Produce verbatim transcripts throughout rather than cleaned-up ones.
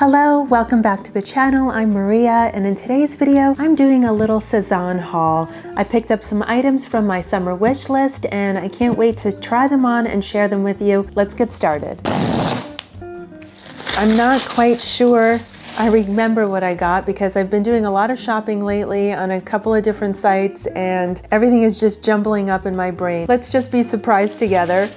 Hello, welcome back to the channel. I'm Maria, and in today's video, I'm doing a little Sezane haul. I picked up some items from my summer wish list, and I can't wait to try them on and share them with you. Let's get started. I'm not quite sure I remember what I got because I've been doing a lot of shopping lately on a couple of different sites, and everything is just jumbling up in my brain. Let's just be surprised together.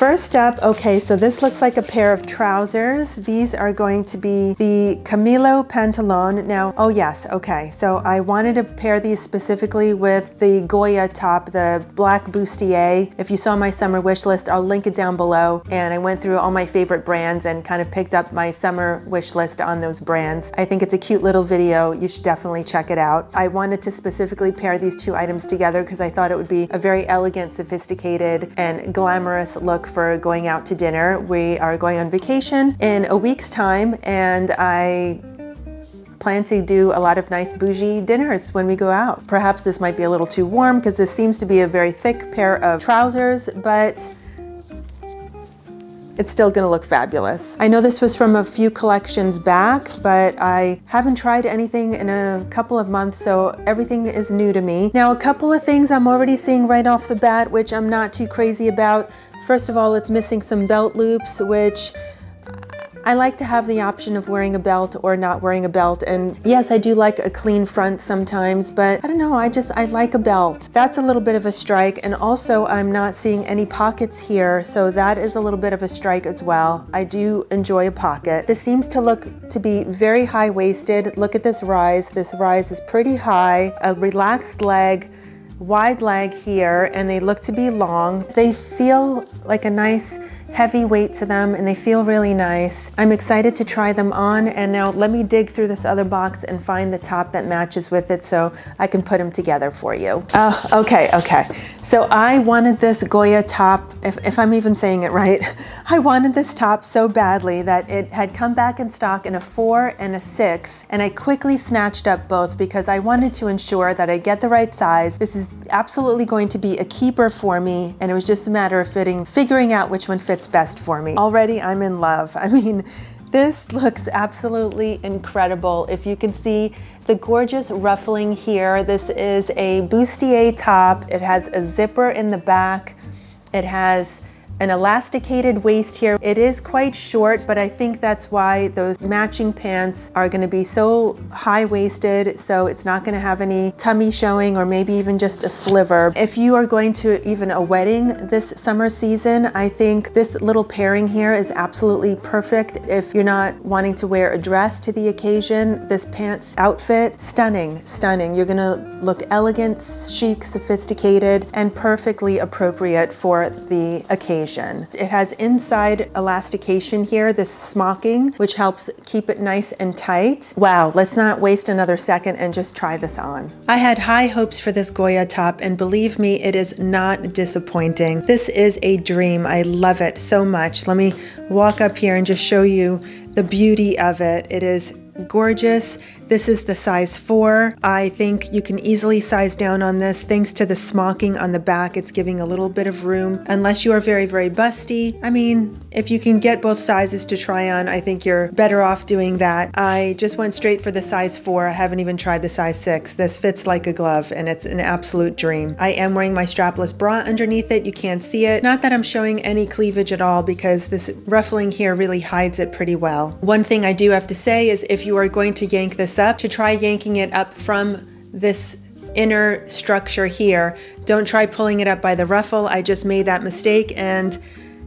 First up, okay, so this looks like a pair of trousers. These are going to be the Camillo Pantalon. Now, oh yes, okay, so I wanted to pair these specifically with the Gioia top, the black bustier. If you saw my summer wish list, I'll link it down below. And I went through all my favorite brands and kind of picked up my summer wish list on those brands. I think it's a cute little video. You should definitely check it out. I wanted to specifically pair these two items together because I thought it would be a very elegant, sophisticated, and glamorous look for going out to dinner. We are going on vacation in a week's time, and I plan to do a lot of nice bougie dinners when we go out. Perhaps this might be a little too warm because this seems to be a very thick pair of trousers, but it's still gonna look fabulous. I know this was from a few collections back, but I haven't tried anything in a couple of months, so everything is new to me. Now, a couple of things I'm already seeing right off the bat, which I'm not too crazy about. First of all, it's missing some belt loops, which I like to have the option of wearing a belt or not wearing a belt. And yes, I do like a clean front sometimes, but I don't know, I just, I like a belt. That's a little bit of a strike. And also I'm not seeing any pockets here, so that is a little bit of a strike as well. I do enjoy a pocket. This seems to look to be very high-waisted. Look at this rise. This rise is pretty high, a relaxed leg, wide leg here, and they look to be long. They feel like a nice heavy weight to them, and they feel really nice. I'm excited to try them on, and now let me dig through this other box and find the top that matches with it so I can put them together for you. Oh, uh, okay, okay. So I wanted this Gioia top, if, if I'm even saying it right, I wanted this top so badly that it had come back in stock in a four and a six, and I quickly snatched up both because I wanted to ensure that I get the right size. This is absolutely going to be a keeper for me, and it was just a matter of fitting, figuring out which one fits best for me. Already I'm in love. I mean, this looks absolutely incredible. If you can see the gorgeous ruffling here, this is a bustier top. It has a zipper in the back. It has an elasticated waist here. It is quite short, but I think that's why those matching pants are gonna be so high-waisted, so it's not gonna have any tummy showing or maybe even just a sliver. If you are going to even a wedding this summer season, I think this little pairing here is absolutely perfect. If you're not wanting to wear a dress to the occasion, this pants outfit, stunning, stunning. You're gonna look elegant, chic, sophisticated, and perfectly appropriate for the occasion. It has inside elastication here, this smocking, which helps keep it nice and tight. Wow, let's not waste another second and just try this on. I had high hopes for this Gioia top, and believe me, it is not disappointing. This is a dream. I love it so much. Let me walk up here and just show you the beauty of it. It is gorgeous. This is the size four. I think you can easily size down on this. Thanks to the smocking on the back, it's giving a little bit of room. Unless you are very, very busty. I mean, if you can get both sizes to try on, I think you're better off doing that. I just went straight for the size four. I haven't even tried the size six. This fits like a glove, and it's an absolute dream. I am wearing my strapless bra underneath it. You can't see it. Not that I'm showing any cleavage at all because this ruffling here really hides it pretty well. One thing I do have to say is if you are going to yank this up, to try yanking it up from this inner structure here. Don't try pulling it up by the ruffle. I just made that mistake, and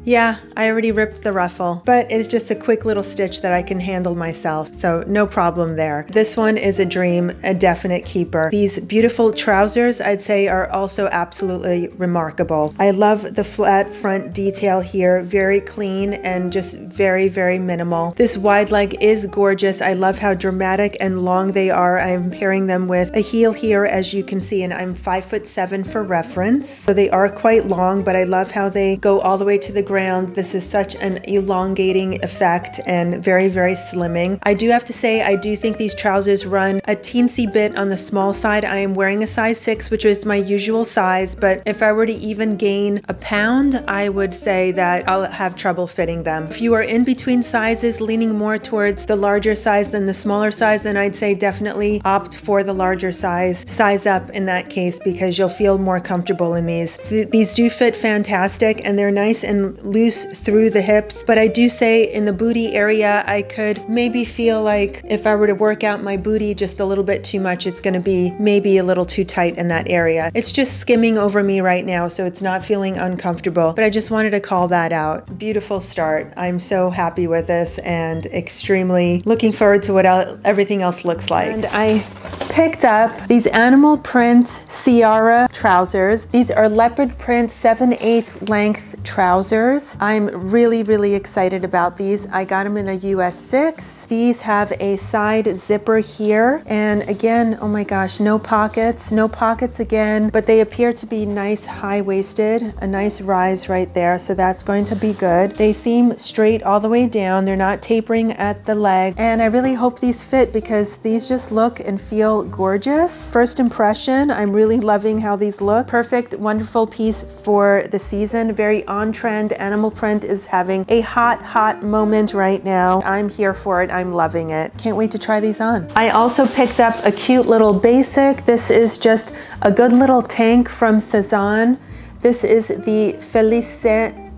yeah, I already ripped the ruffle, but it's just a quick little stitch that I can handle myself, so no problem there. This one is a dream, a definite keeper. These beautiful trousers, I'd say, are also absolutely remarkable. I love the flat front detail here, very clean and just very, very minimal. This wide leg is gorgeous. I love how dramatic and long they are. I'm pairing them with a heel here, as you can see, and I'm five foot seven for reference. So they are quite long, but I love how they go all the way to the ground ground. This is such an elongating effect and very, very slimming. I do have to say, I do think these trousers run a teensy bit on the small side. I am wearing a size six, which is my usual size, but if I were to even gain a pound, I would say that I'll have trouble fitting them. If you are in between sizes, leaning more towards the larger size than the smaller size, then I'd say definitely opt for the larger size. Size up in that case, because you'll feel more comfortable in these. Th- these do fit fantastic, and they're nice and loose through the hips, but I do say in the booty area, I could maybe feel like if I were to work out my booty just a little bit too much, it's gonna be maybe a little too tight in that area. It's just skimming over me right now, so it's not feeling uncomfortable, but I just wanted to call that out. Beautiful start. I'm so happy with this and extremely looking forward to what el- everything else looks like. And I picked up these animal print Ciara trousers. These are leopard print seven eighths length trousers. I'm really, really excited about these. I got them in a U S six. These have a side zipper here. And again, oh my gosh, no pockets, no pockets again, but they appear to be nice high-waisted, a nice rise right there. So that's going to be good. They seem straight all the way down. They're not tapering at the leg. And I really hope these fit because these just look and feel gorgeous. First impression, I'm really loving how these look. Perfect, wonderful piece for the season. Very on-trend. Animal print is having a hot, hot moment right now. I'm here for it. I'm loving it. Can't wait to try these on. I also picked up a cute little basic. This is just a good little tank from Sezane. This is the Felicien,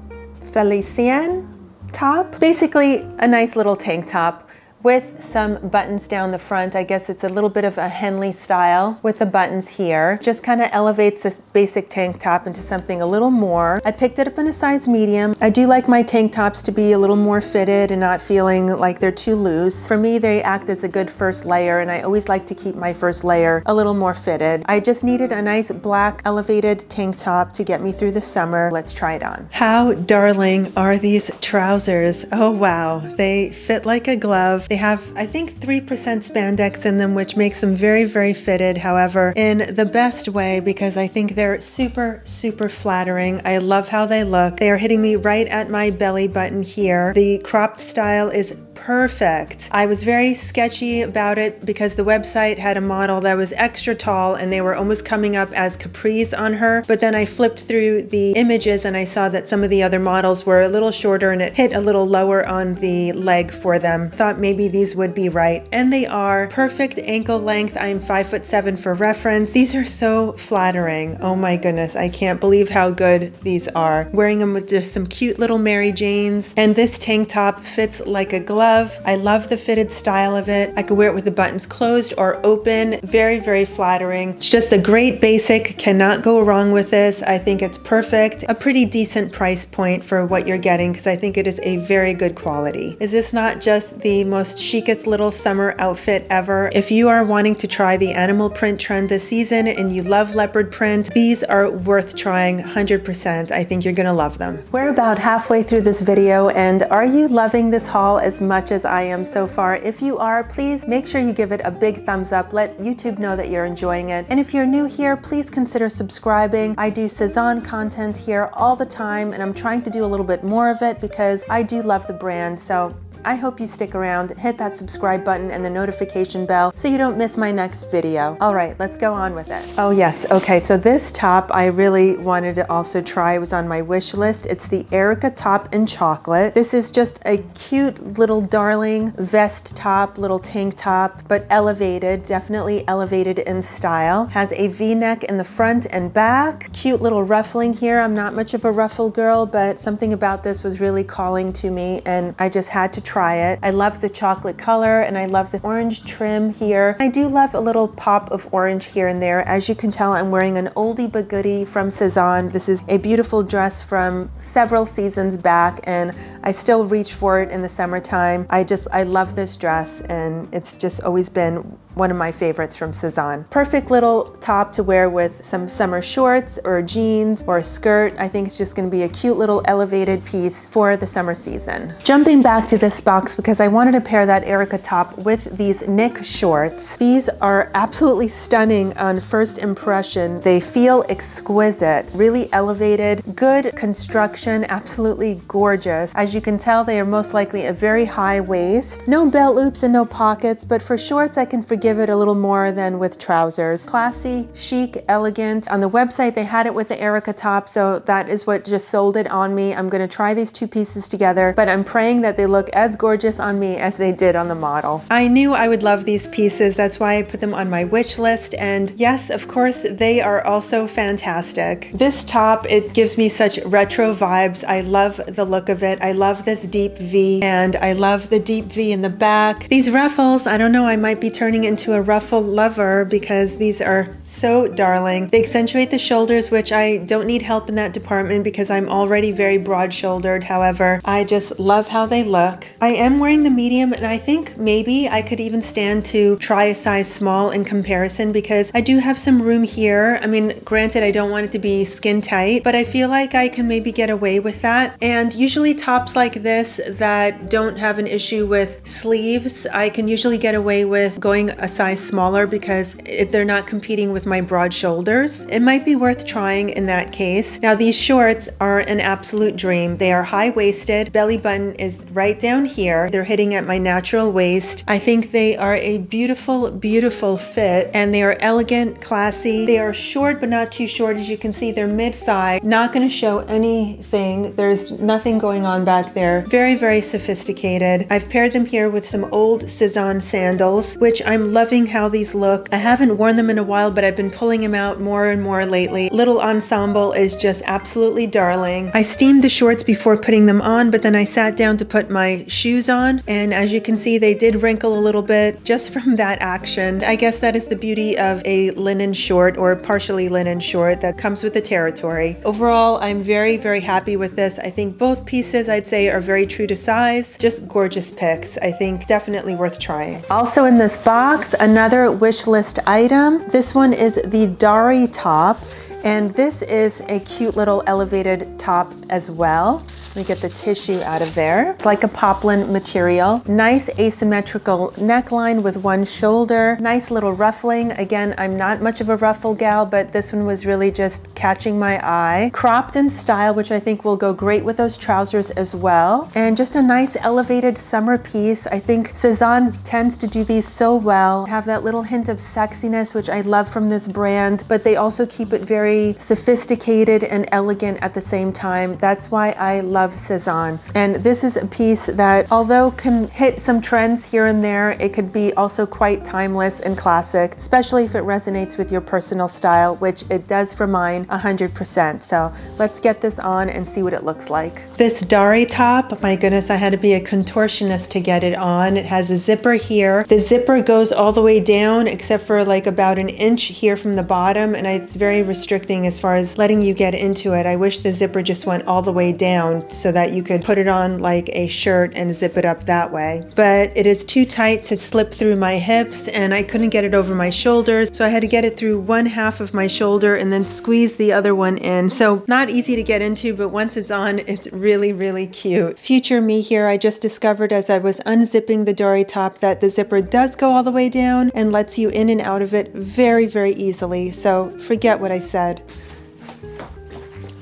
Felicien top. Basically, a nice little tank top with some buttons down the front. I guess it's a little bit of a Henley style with the buttons here. Just kind of elevates this basic tank top into something a little more. I picked it up in a size medium. I do like my tank tops to be a little more fitted and not feeling like they're too loose. For me, they act as a good first layer, and I always like to keep my first layer a little more fitted. I just needed a nice black elevated tank top to get me through the summer. Let's try it on. How darling are these trousers? Oh wow, they fit like a glove. They have, I think, three percent spandex in them, which makes them very, very fitted, however, in the best way, because I think they're super, super flattering. I love how they look. They are hitting me right at my belly button here. The cropped style is perfect. I was very sketchy about it because the website had a model that was extra tall and they were almost coming up as capris on her, but then I flipped through the images and I saw that some of the other models were a little shorter and it hit a little lower on the leg for them. Thought maybe these would be right, and they are. Perfect ankle length. I'm five foot seven for reference. These are so flattering. Oh my goodness, I can't believe how good these are. Wearing them with just some cute little Mary Janes, and this tank top fits like a glove. I love the fitted style of it. I could wear it with the buttons closed or open. Very, very flattering. It's just a great basic. Cannot go wrong with this. I think it's perfect. A pretty decent price point for what you're getting because I think it is a very good quality. Is this not just the most chicest little summer outfit ever? If you are wanting to try the animal print trend this season and you love leopard print, these are worth trying one hundred percent. I think you're gonna love them. We're about halfway through this video, and are you loving this haul as much Much as I am so far? If you are, please make sure you give it a big thumbs up. Let YouTube know that you're enjoying it. And if you're new here, please consider subscribing. I do Sezane content here all the time, and I'm trying to do a little bit more of it because I do love the brand. So I hope you stick around, hit that subscribe button and the notification bell so you don't miss my next video. All right, let's go on with it. Oh yes, okay, so this top I really wanted to also try. It was on my wish list. It's the Erika top in chocolate. This is just a cute little darling vest top, little tank top, but elevated, definitely elevated in style. Has a V-neck in the front and back. Cute little ruffling here. I'm not much of a ruffle girl, but something about this was really calling to me and I just had to try Try it. I love the chocolate color and I love the orange trim here. I do love a little pop of orange here and there. As you can tell, I'm wearing an oldie but goodie from Sezane. This is a beautiful dress from several seasons back and I still reach for it in the summertime. I just, I love this dress and it's just always been one of my favorites from Sezane. Perfect little top to wear with some summer shorts or jeans or a skirt. I think it's just gonna be a cute little elevated piece for the summer season. Jumping back to this box because I wanted to pair that Erika top with these Nick shorts. These are absolutely stunning on first impression. They feel exquisite, really elevated, good construction, absolutely gorgeous. As you can tell, they are most likely a very high waist. No belt loops and no pockets, but for shorts I can forgive give it a little more than with trousers. Classy, chic, elegant. On the website, they had it with the Erika top, so that is what just sold it on me. I'm gonna try these two pieces together, but I'm praying that they look as gorgeous on me as they did on the model. I knew I would love these pieces. That's why I put them on my wish list. And yes, of course, they are also fantastic. This top, it gives me such retro vibes. I love the look of it. I love this deep V, and I love the deep V in the back. These ruffles, I don't know, I might be turning into to a ruffle lover because these are so darling. They accentuate the shoulders, which I don't need help in that department because I'm already very broad-shouldered. However, I just love how they look. I am wearing the medium, and I think maybe I could even stand to try a size small in comparison because I do have some room here. I mean, granted, I don't want it to be skin tight, but I feel like I can maybe get away with that. And usually tops like this that don't have an issue with sleeves, I can usually get away with going a size smaller because it, they're not competing with my broad shoulders. It might be worth trying in that case. Now these shorts are an absolute dream. They are high-waisted. Belly button is right down here. They're hitting at my natural waist. I think they are a beautiful, beautiful fit, and they are elegant, classy. They are short but not too short. As you can see, they're mid-thigh. Not gonna show anything. There's nothing going on back there. Very, very sophisticated. I've paired them here with some old Sezane sandals, which I'm loving how these look. I haven't worn them in a while, but I've been pulling them out more and more lately. Little ensemble is just absolutely darling. I steamed the shorts before putting them on, but then I sat down to put my shoes on, and as you can see, they did wrinkle a little bit just from that action. I guess that is the beauty of a linen short or partially linen short that comes with the territory. Overall, I'm very, very happy with this. I think both pieces, I'd say, are very true to size. Just gorgeous picks. I think definitely worth trying. Also in this box, another wish list item. This one is the Dari top, and this is a cute little elevated top as well. Let me get the tissue out of there. It's like a poplin material. Nice asymmetrical neckline with one shoulder. Nice little ruffling. Again, I'm not much of a ruffle gal, but this one was really just catching my eye. Cropped in style, which I think will go great with those trousers as well. And just a nice elevated summer piece. I think Sezane tends to do these so well. Have that little hint of sexiness, which I love from this brand, but they also keep it very sophisticated and elegant at the same time. That's why I love Sezane. And this is a piece that, although can hit some trends here and there, it could be also quite timeless and classic, especially if it resonates with your personal style, which it does for mine one hundred percent. So let's get this on and see what it looks like. This Dari top, my goodness, I had to be a contortionist to get it on. It has a zipper here. The zipper goes all the way down except for like about an inch here from the bottom, and it's very restricting as far as letting you get into it. I wish the zipper just went all the way down so that you could put it on like a shirt and zip it up that way. But it is too tight to slip through my hips, and I couldn't get it over my shoulders, so I had to get it through one half of my shoulder and then squeeze the other one in. So not easy to get into, but once it's on, it's really, really cute. Future me here, I just discovered as I was unzipping the Dari top that the zipper does go all the way down and lets you in and out of it very, very easily. So forget what I said.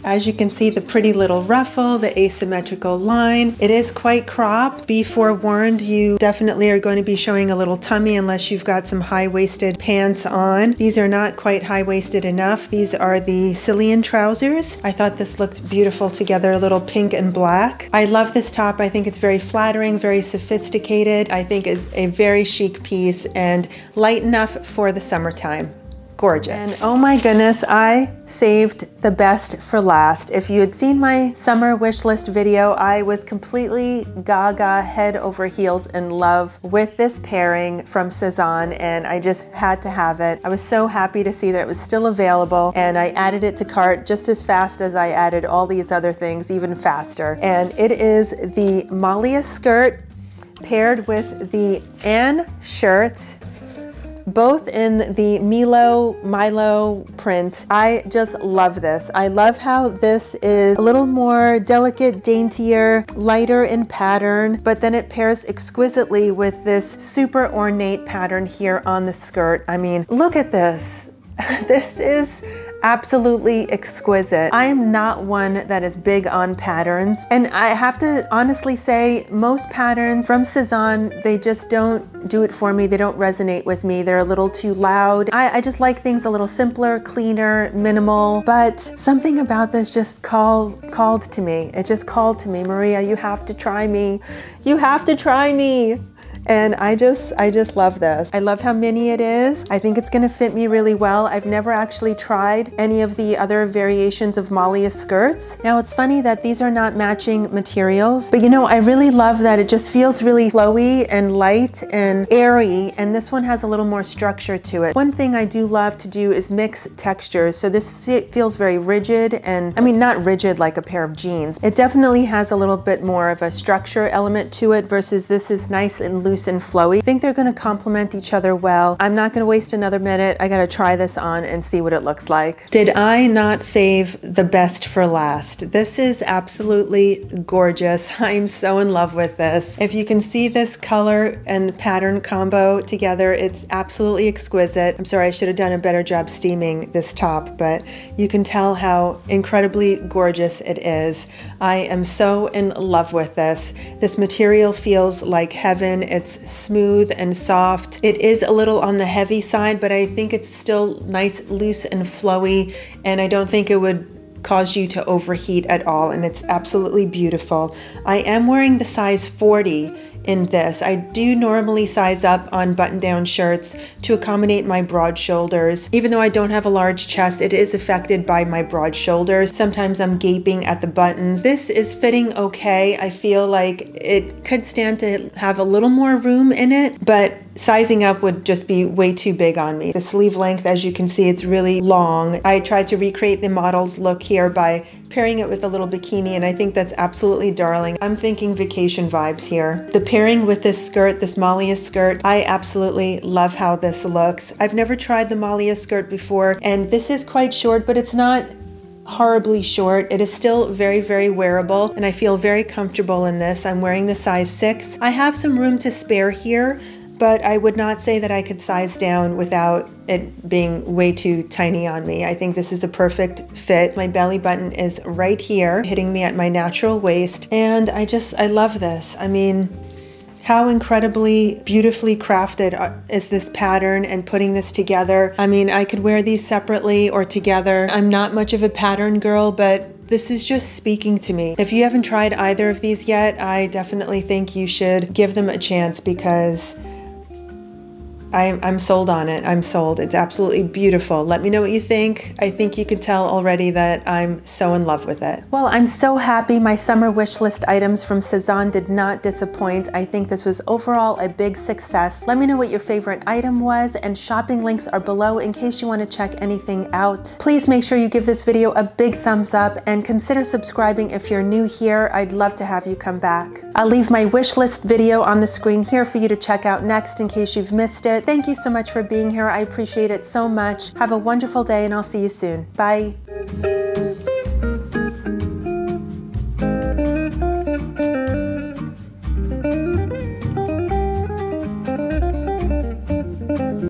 As you can see, the pretty little ruffle, the asymmetrical line. It is quite cropped. Be forewarned, you definitely are going to be showing a little tummy unless you've got some high-waisted pants on. These are not quite high-waisted enough. These are the Cillian trousers. I thought this looked beautiful together, a little pink and black. I love this top. I think it's very flattering, very sophisticated. I think it's a very chic piece and light enough for the summertime. Gorgeous. And oh my goodness, I saved the best for last. If you had seen my summer wish list video, I was completely gaga, head over heels in love with this pairing from Sezane, and I just had to have it. I was so happy to see that it was still available, and I added it to cart just as fast as I added all these other things, even faster. And it is the Malia skirt paired with the Anne shirt. both in the Milo Milo print. I just love this. I love how this is a little more delicate, daintier, lighter in pattern, but then it pairs exquisitely with this super ornate pattern here on the skirt. I mean, look at this. This is absolutely exquisite. I am not one that is big on patterns, and I have to honestly say most patterns from Sezane, they just don't do it for me. They don't resonate with me. They're a little too loud. I, I just like things a little simpler, cleaner, minimal, but something about this just call, called to me. It just called to me. Maria, you have to try me. You have to try me. And I just, I just love this. I love how mini it is. I think it's gonna fit me really well. I've never actually tried any of the other variations of Malia skirts. Now it's funny that these are not matching materials, but you know, I really love that it just feels really flowy and light and airy, and this one has a little more structure to it. One thing I do love to do is mix textures. So this feels very rigid, and I mean, not rigid like a pair of jeans. It definitely has a little bit more of a structure element to it versus this is nice and loose and flowy. I think they're gonna complement each other well. I'm not gonna waste another minute. I gotta try this on and see what it looks like. Did I not save the best for last? This is absolutely gorgeous. I'm so in love with this. If you can see this color and pattern combo together, it's absolutely exquisite. I'm sorry, I should have done a better job steaming this top, but you can tell how incredibly gorgeous it is. I am so in love with this. This material feels like heaven. It's It's smooth and soft. It is a little on the heavy side, but I think it's still nice, loose and flowy, and I don't think it would cause you to overheat at all, and it's absolutely beautiful. I am wearing the size forty in this. I do normally size up on button-down shirts to accommodate my broad shoulders. Even though I don't have a large chest, it is affected by my broad shoulders. Sometimes I'm gaping at the buttons. This is fitting okay. I feel like it could stand to have a little more room in it, but sizing up would just be way too big on me. The sleeve length, as you can see, it's really long. I tried to recreate the model's look here by pairing it with a little bikini, and I think that's absolutely darling. I'm thinking vacation vibes here. The pairing with this skirt, this Malia skirt, I absolutely love how this looks. I've never tried the Malia skirt before, and this is quite short, but it's not horribly short. It is still very, very wearable, and I feel very comfortable in this. I'm wearing the size six. I have some room to spare here, but I would not say that I could size down without it being way too tiny on me. I think this is a perfect fit. My belly button is right here, hitting me at my natural waist, and I just, I love this. I mean, how incredibly beautifully crafted is this pattern and putting this together. I mean, I could wear these separately or together. I'm not much of a pattern girl, but this is just speaking to me. If you haven't tried either of these yet, I definitely think you should give them a chance, because I'm, I'm sold on it. I'm sold. It's absolutely beautiful. Let me know what you think. I think you can tell already that I'm so in love with it. Well, I'm so happy my summer wish list items from Sezane did not disappoint. I think this was overall a big success. Let me know what your favorite item was, and shopping links are below in case you want to check anything out. Please make sure you give this video a big thumbs up and consider subscribing if you're new here. I'd love to have you come back. I'll leave my wish list video on the screen here for you to check out next in case you've missed it. Thank you so much for being here. I appreciate it so much. Have a wonderful day, and I'll see you soon. Bye.